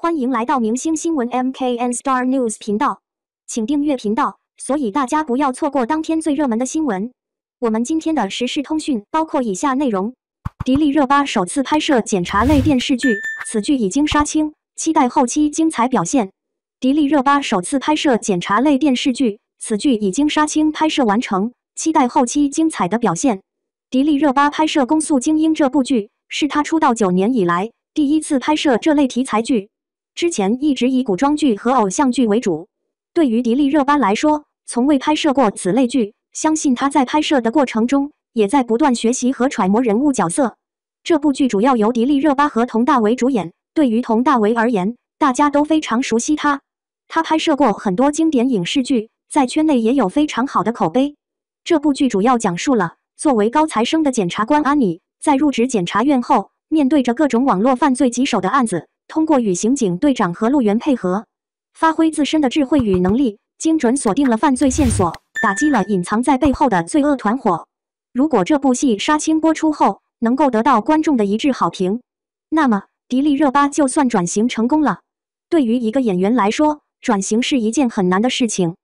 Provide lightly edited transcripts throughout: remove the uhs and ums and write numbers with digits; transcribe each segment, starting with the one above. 欢迎来到明星新闻 MKN Star News 频道，请订阅频道，所以大家不要错过当天最热门的新闻。我们今天的时事通讯包括以下内容：迪丽热巴首次拍摄检察类电视剧，此剧已经杀青，期待后期精彩表现。迪丽热巴首次拍摄检察类电视剧，此剧已经杀青，拍摄完成，期待后期精彩的表现。迪丽热巴拍摄《公诉精英》这部剧，是她出道9年以来第一次拍摄这类题材剧，之前一直以古装剧和偶像剧为主。对于迪丽热巴来说，从未拍摄过此类剧，相信她在拍摄的过程中，也在不断学习和揣摩人物角色。这部剧主要由迪丽热巴和佟大为主演。对于佟大为而言，大家都非常熟悉她，她拍摄过很多经典影视剧，在圈内也有非常好的口碑。这部剧主要讲述了作为高材生的检察官安妮，在入职检察院后，面对着各种网络犯罪棘手的案子，通过与刑警队长和路员配合，发挥自身的智慧与能力，精准锁定了犯罪线索，打击了隐藏在背后的罪恶团伙。如果这部戏杀青播出后能够得到观众的一致好评，那么迪丽热巴就算转型成功了。对于一个演员来说，转型是一件很难的事情，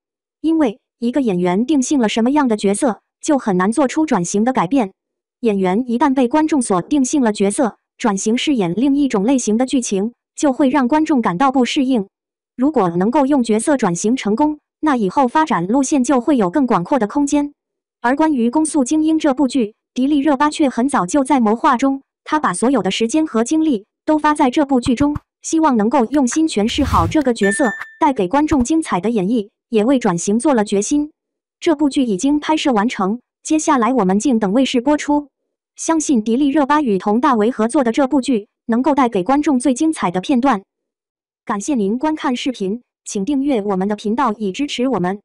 因为一个演员定性了什么样的角色，就很难做出转型的改变。演员一旦被观众所定性了角色，转型饰演另一种类型的剧情，就会让观众感到不适应。如果能够用角色转型成功，那以后发展路线就会有更广阔的空间。而关于《公诉精英》这部剧，迪丽热巴却很早就在谋划中，她把所有的时间和精力都花在这部剧中，希望能够用心诠释好这个角色，带给观众精彩的演绎，也为转型做了决心。这部剧已经拍摄完成，接下来我们静等卫视播出。相信迪丽热巴与佟大为合作的这部剧能够带给观众最精彩的片段。感谢您观看视频，请订阅我们的频道以支持我们。